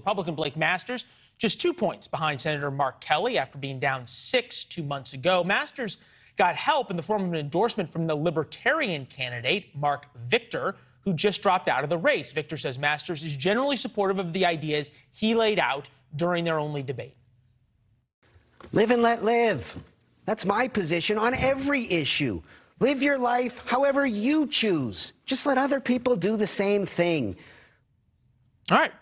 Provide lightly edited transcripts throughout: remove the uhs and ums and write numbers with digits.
Republican Blake Masters just 2 points behind Senator Mark Kelly after being down 6 2 months ago. Masters got help in the form of an endorsement from the Libertarian candidate, Marc Victor, who just dropped out of the race. Victor says Masters is generally supportive of the ideas he laid out during their only debate. Live and let live. That's my position on every issue. Live your life however you choose. Just let other people do the same thing. All right.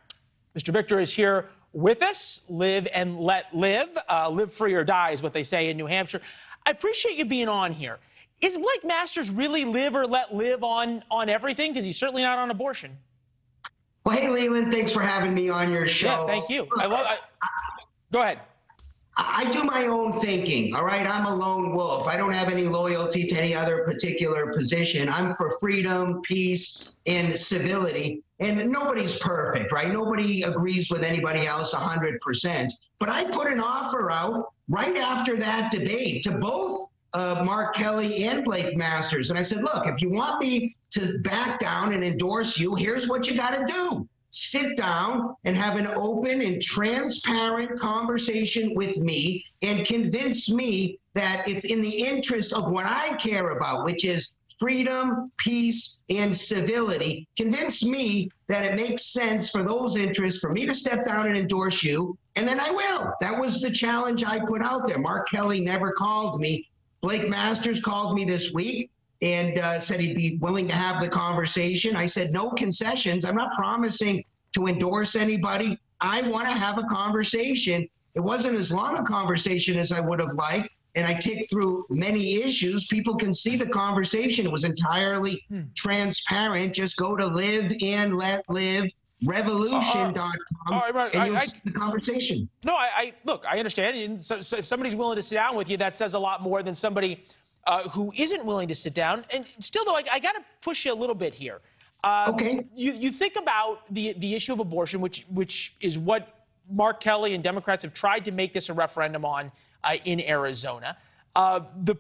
Mr. Victor is here with us. Live and let live. Live free or die is what they say in New Hampshire. I appreciate you being on here. Is Blake Masters really live or let live on everything? Because he's certainly not on abortion. Well, hey, Leland, thanks for having me on your show. Yeah, thank you. Go ahead. I do my own thinking, all right? I'm a lone wolf. I don't have any loyalty to any other particular position. I'm for freedom, peace, and civility. And nobody's perfect, right? Nobody agrees with anybody else 100%. But I put an offer out right after that debate to both Mark Kelly and Blake Masters. And I said, look, if you want me to back down and endorse you, here's what you got to do. Sit down and have an open and transparent conversation with me and convince me that it's in the interest of what I care about, which is freedom, peace, and civility. Convince me that it makes sense for those interests for me to step down and endorse you, and then I will. That was the challenge I put out there. Mark Kelly never called me. Blake Masters called me this week and said he'd be willing to have the conversation. I said, no concessions. I'm not promising to endorse anybody. I want to have a conversation. It wasn't as long a conversation as I would have liked, and I ticked through many issues. People can see the conversation. It was entirely transparent. Just go to live and let live. Revolution.com, and you'll see the conversation. No, look, I understand. And so if somebody's willing to sit down with you, that says a lot more than somebody who isn't willing to sit down. And still, though, I got to push you a little bit here. Okay. You think about the issue of abortion, which is what Mark Kelly and Democrats have tried to make this a referendum on in Arizona. The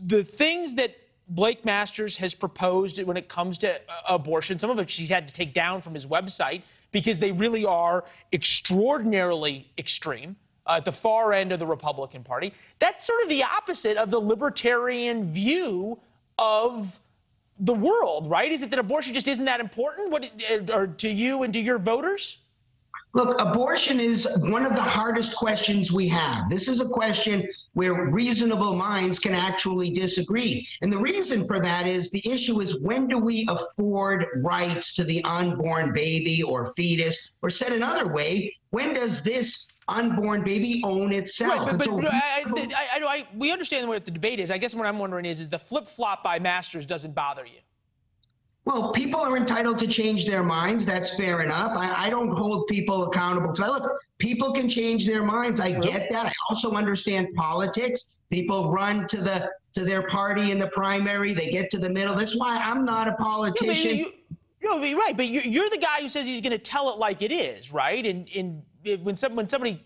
things that Blake Masters has proposed when it comes to abortion, some of which he's had to take down from his website because they really are extraordinarily extreme at the far end of the Republican Party. That's sort of the opposite of the libertarian view of the world, right? Is it that abortion just isn't that important or to you and to your voters? Look, abortion is one of the hardest questions we have. This is a question where reasonable minds can actually disagree. And the reason for that is the issue is, when do we afford rights to the unborn baby or fetus? Or said another way, when does this unborn baby own itself? Right, but we understand what the debate is. I guess what I'm wondering is the flip-flop by Masters doesn't bother you? Well, people are entitled to change their minds. That's fair enough. I don't hold people accountable for that. Look, people can change their minds. I get that. I also understand politics. People run to their party in the primary. They get to the middle. That's why I'm not a politician. You're the guy who says he's going to tell it like it is, right? And when somebody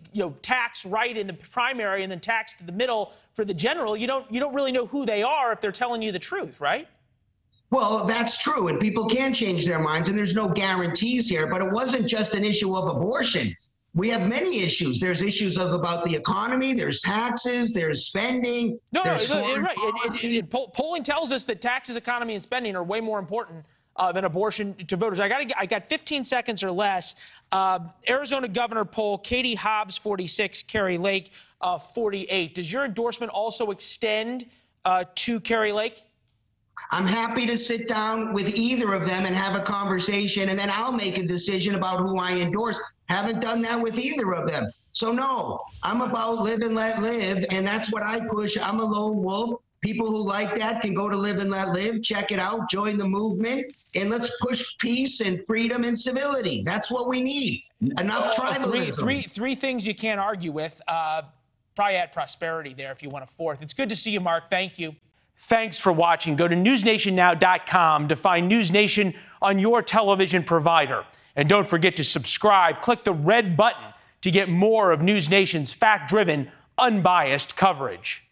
tacks right in the primary and then tacks to the middle for the general, you don't really know who they are if they're telling you the truth, right? Well, that's true, and people can change their minds, and there's no guarantees here. But it wasn't just an issue of abortion. We have many issues. There's issues about the economy. There's taxes. There's spending. No, right. Polling tells us that taxes, economy, and spending are way more important than abortion to voters. I got 15 seconds or less. Arizona governor poll: Katie Hobbs 46, Kerry Lake 48. Does your endorsement also extend to Kerry Lake? I'm happy to sit down with either of them and have a conversation, and then I'll make a decision about who I endorse. Haven't done that with either of them. So, no, I'm about live and let live, and that's what I push. I'm a lone wolf. People who like that can go to Live and Let Live, check it out, join the movement, and let's push peace and freedom and civility. That's what we need. Enough tribalism. Three things you can't argue with. Probably add prosperity there if you want a fourth. It's good to see you, Mark. Thank you. Thanks for watching. Go to NewsNationNow.com to find News Nation on your television provider. And don't forget to subscribe. Click the red button to get more of News Nation's fact-driven, unbiased coverage.